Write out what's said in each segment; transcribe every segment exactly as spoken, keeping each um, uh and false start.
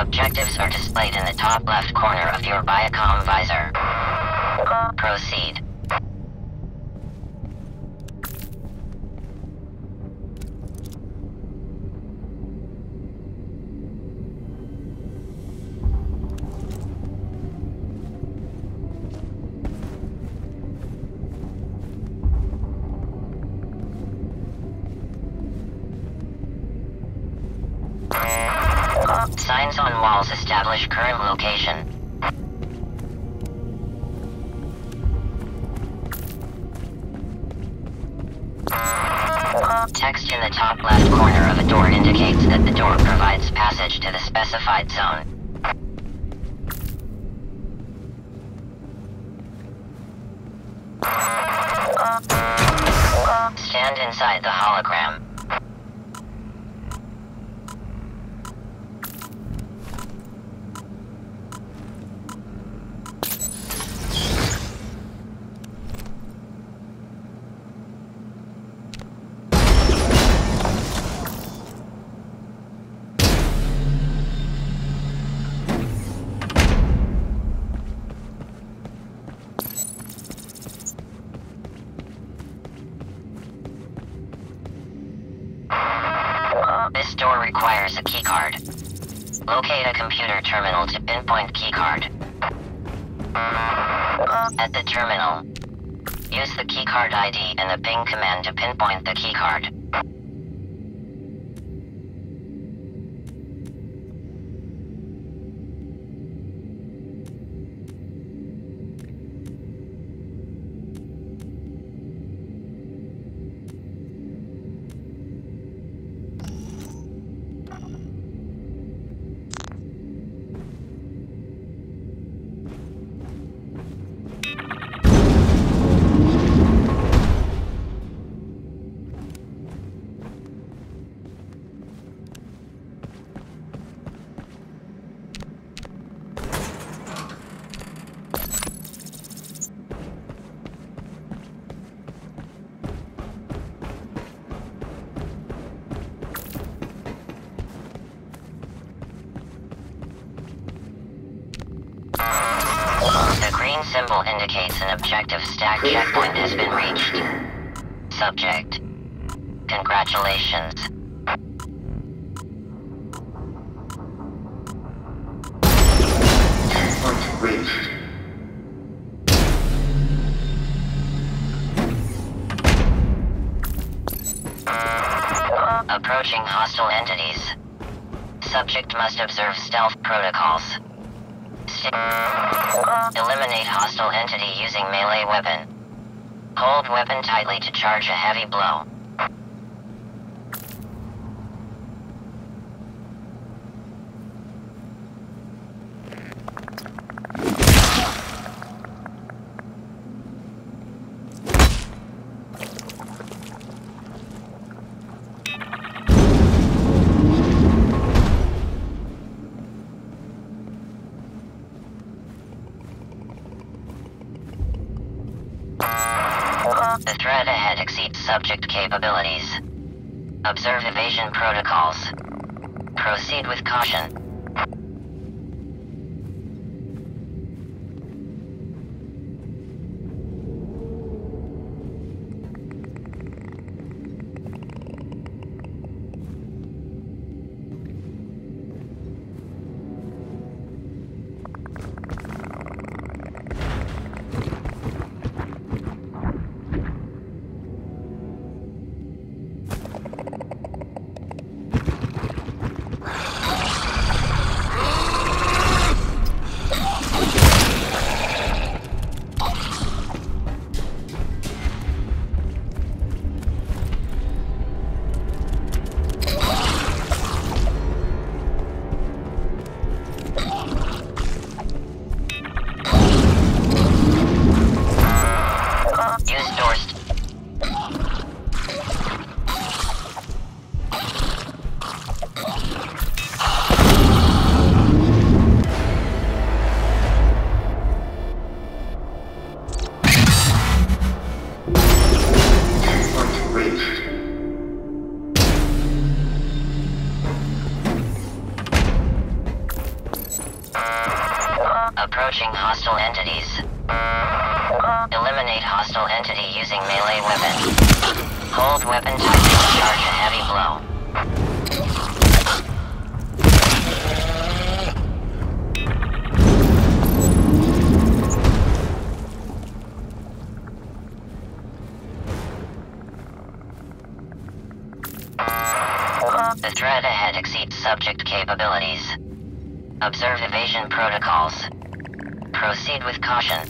Objectives are displayed in the top left corner of your Viacom visor. Proceed. Signs on walls establish current location. Text in the top left corner of a door indicates that the door provides passage to the specified zone. Stand inside the hologram. This door requires a keycard. Locate a computer terminal to pinpoint keycard. At the terminal, use the keycard I D and the ping command to pinpoint the keycard. Symbol indicates an objective stack checkpoint has been reached. Subject, congratulations. Checkpoint reached. Approaching hostile entities. Subject must observe stealth protocols. Eliminate hostile entity using melee weapon. Hold weapon tightly to charge a heavy blow. The threat ahead exceeds subject capabilities. Observe evasion protocols. Proceed with caution. Approaching hostile entities. Eliminate hostile entity using melee weapon. Hold weapon tight and charge a heavy blow. The threat ahead exceeds subject capabilities. Observe evasion protocols. Proceed with caution.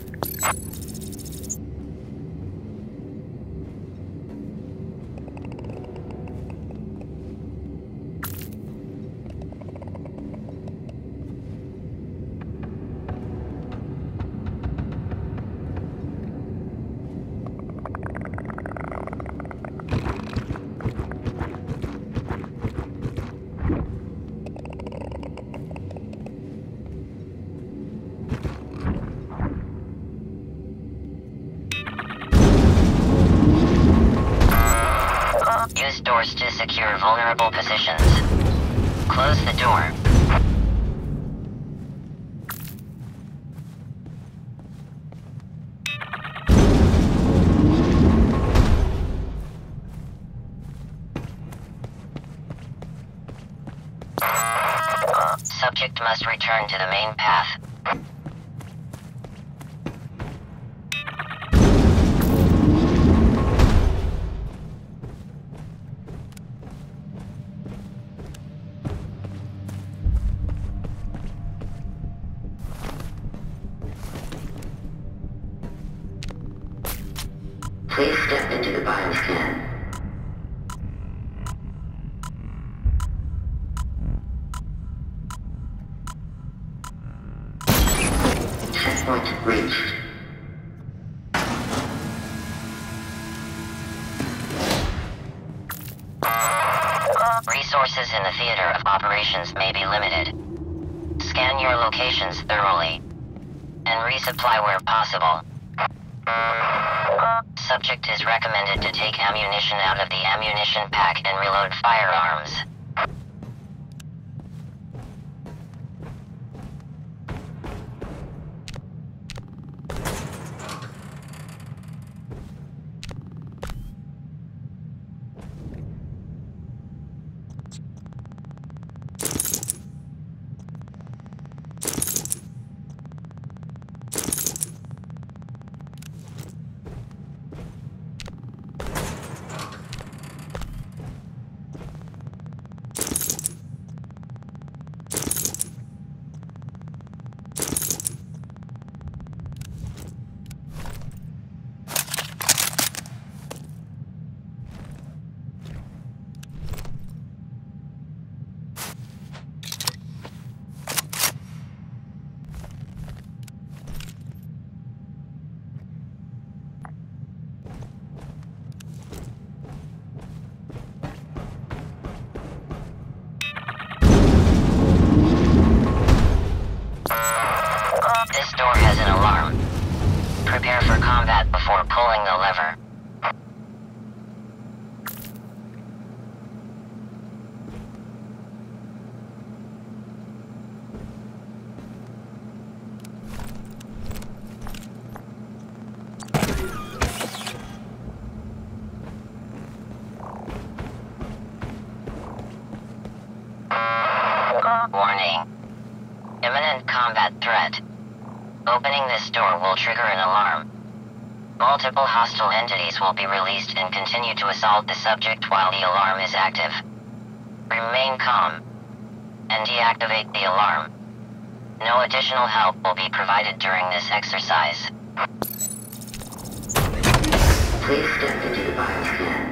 Use doors to secure vulnerable positions. Close the door. Subject must return to the main path. Please step into the bioscan. Checkpoint reached. Resources in the theater of operations may be limited. Scan your locations thoroughly and resupply where possible. Subject is recommended to take ammunition out of the ammunition pack and reload firearms. Prepare for combat before pulling the lever. Warning. Imminent combat threat. Opening this door will trigger an alarm. Multiple hostile entities will be released and continue to assault the subject while the alarm is active. Remain calm and deactivate the alarm. No additional help will be provided during this exercise. Please step into the bioscan.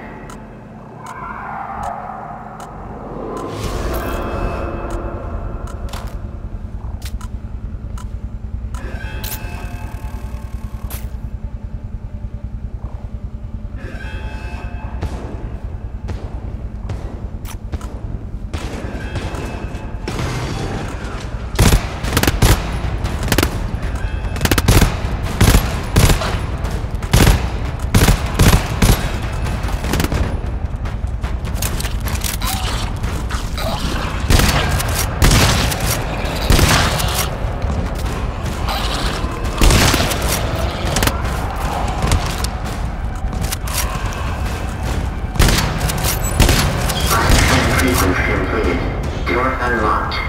Simply, you're unlocked.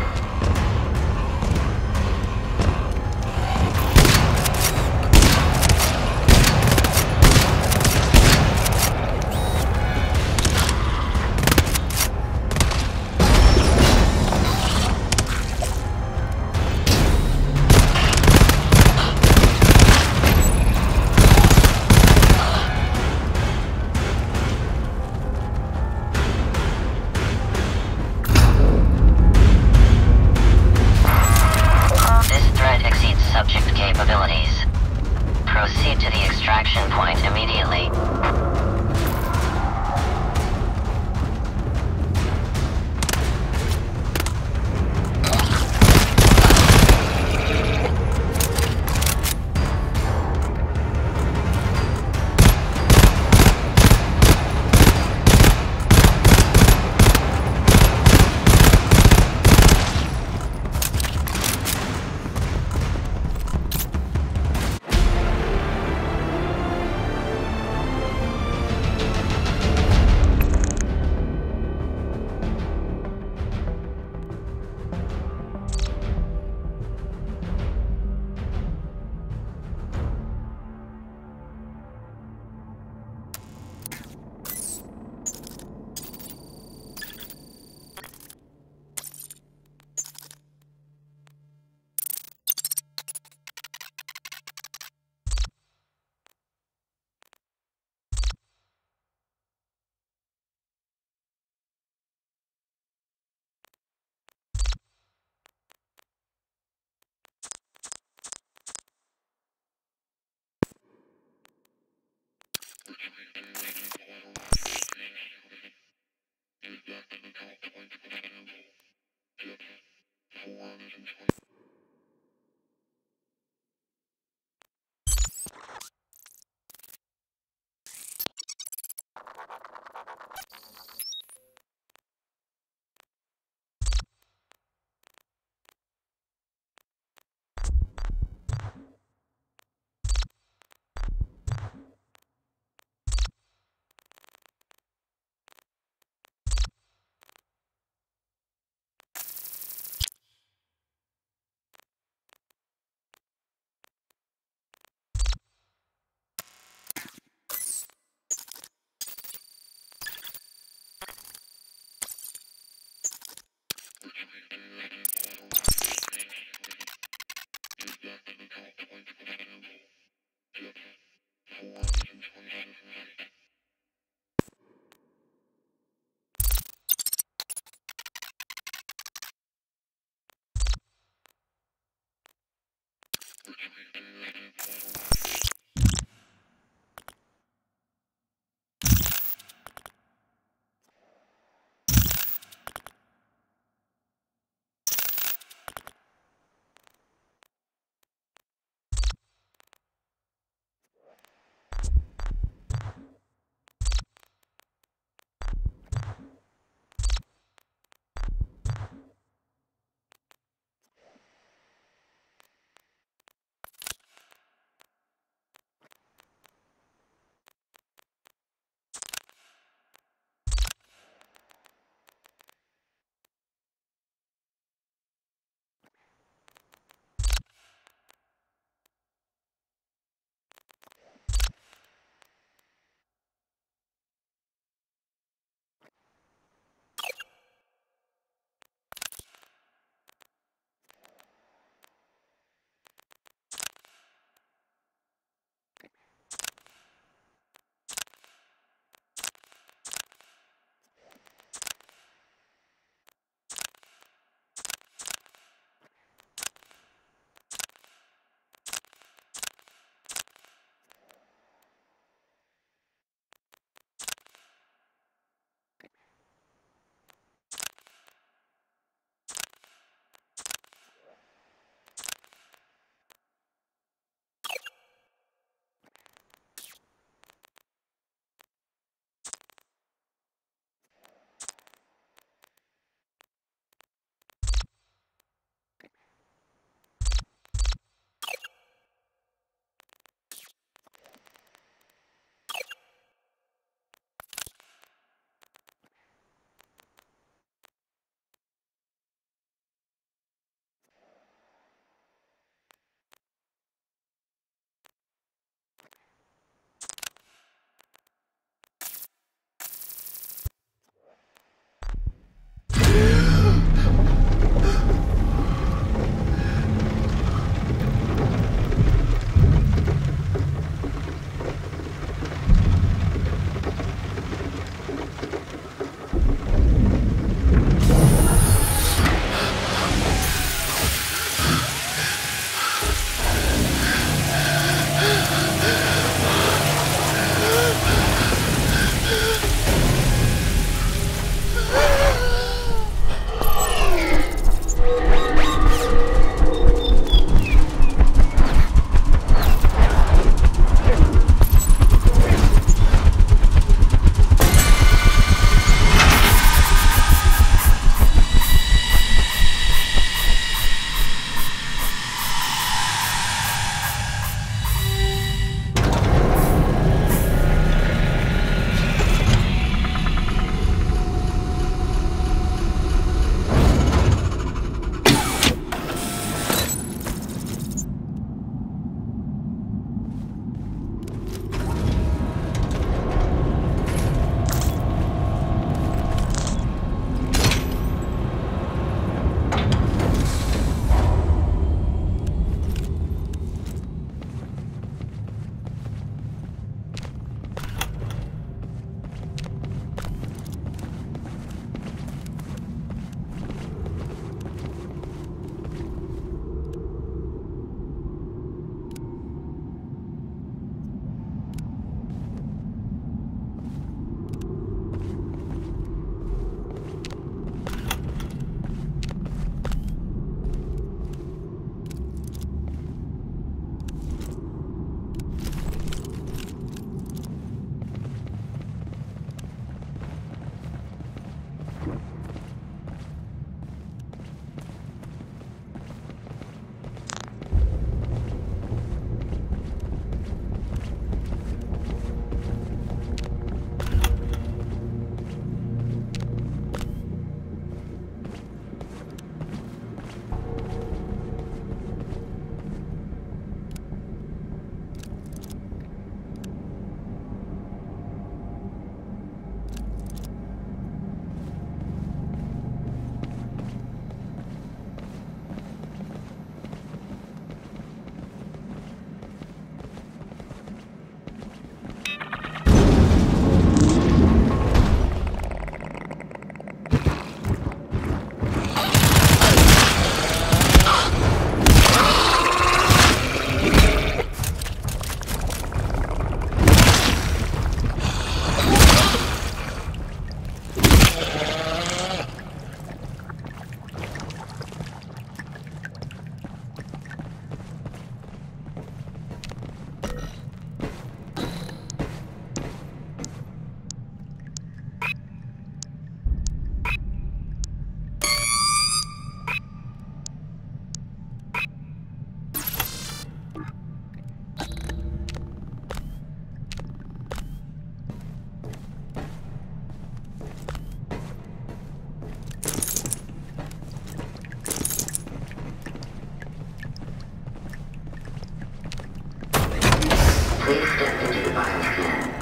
step into the biosphere.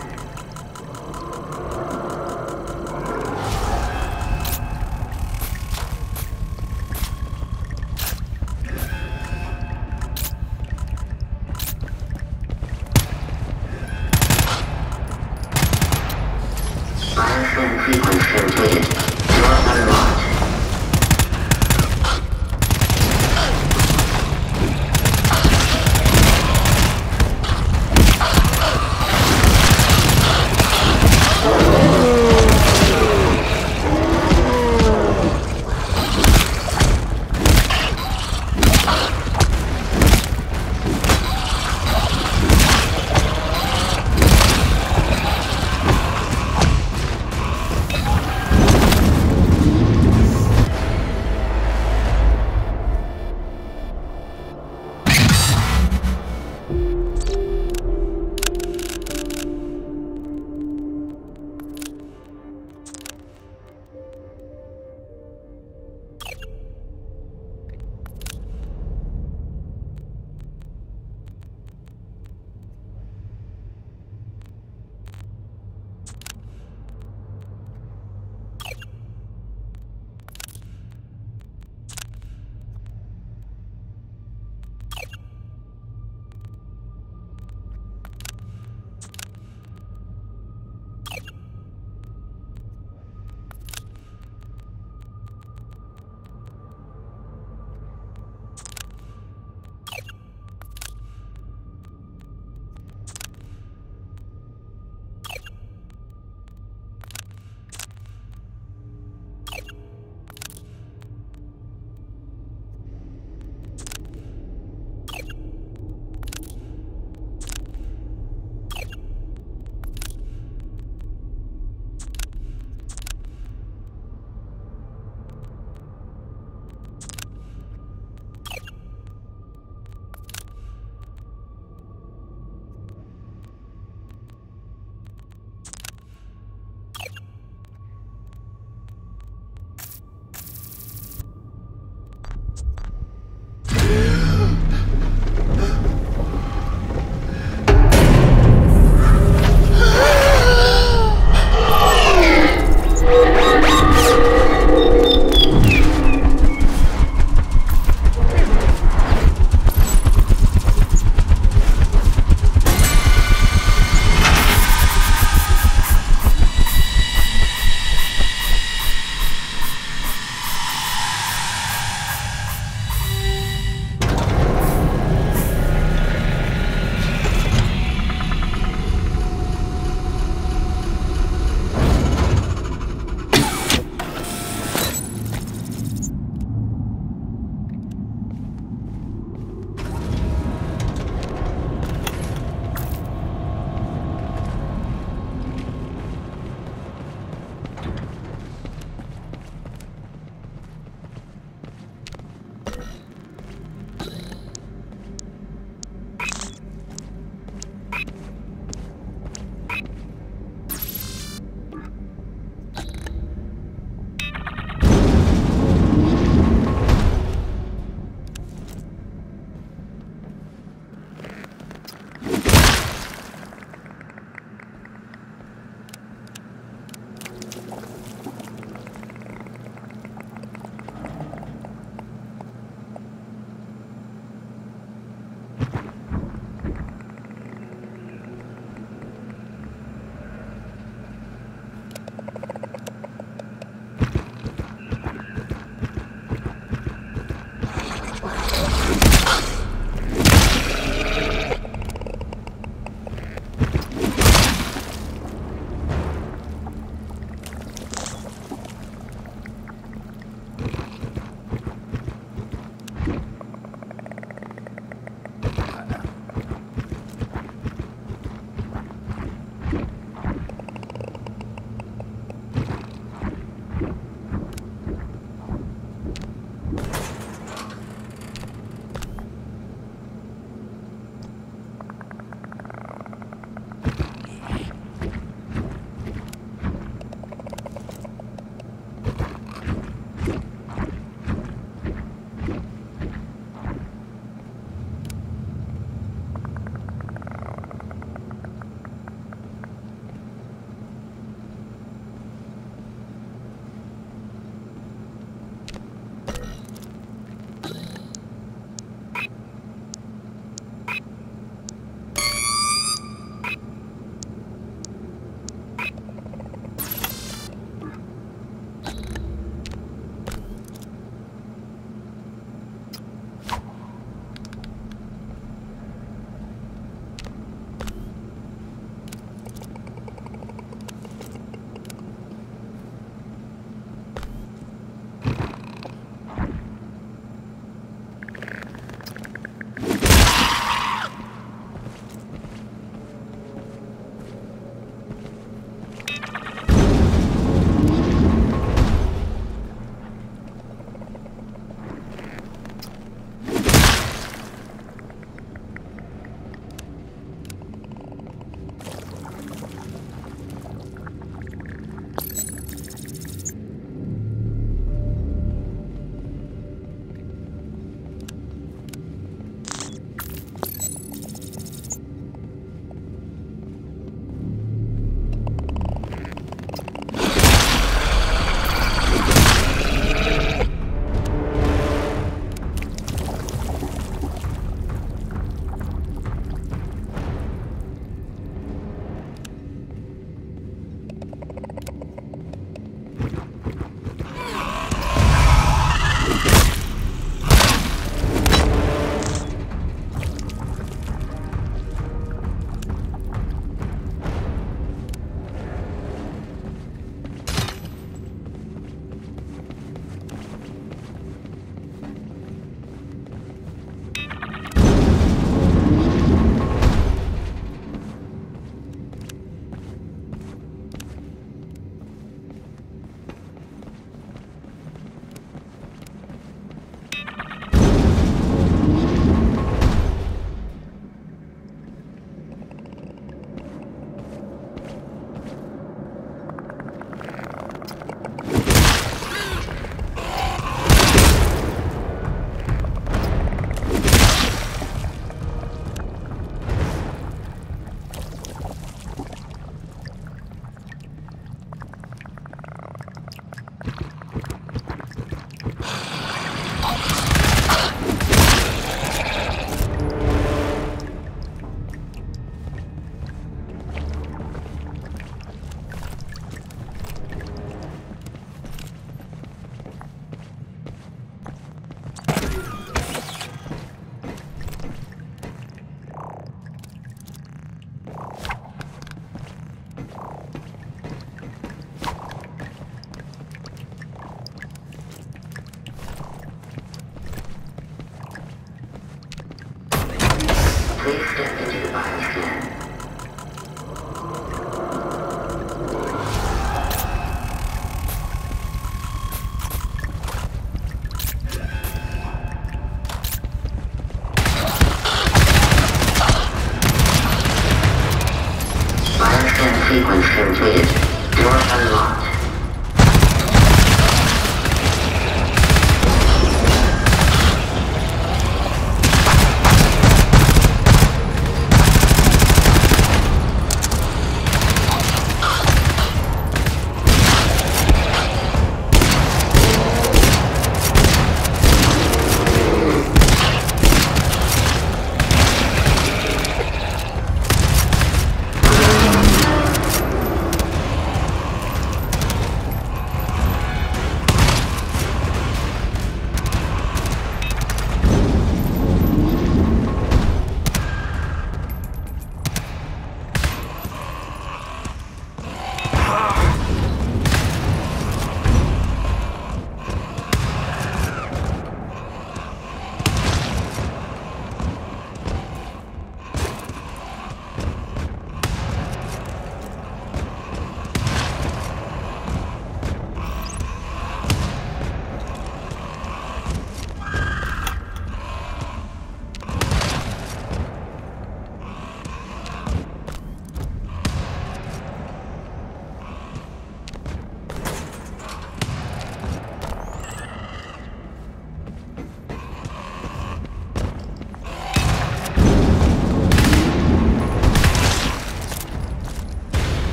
Please step into the biosphere.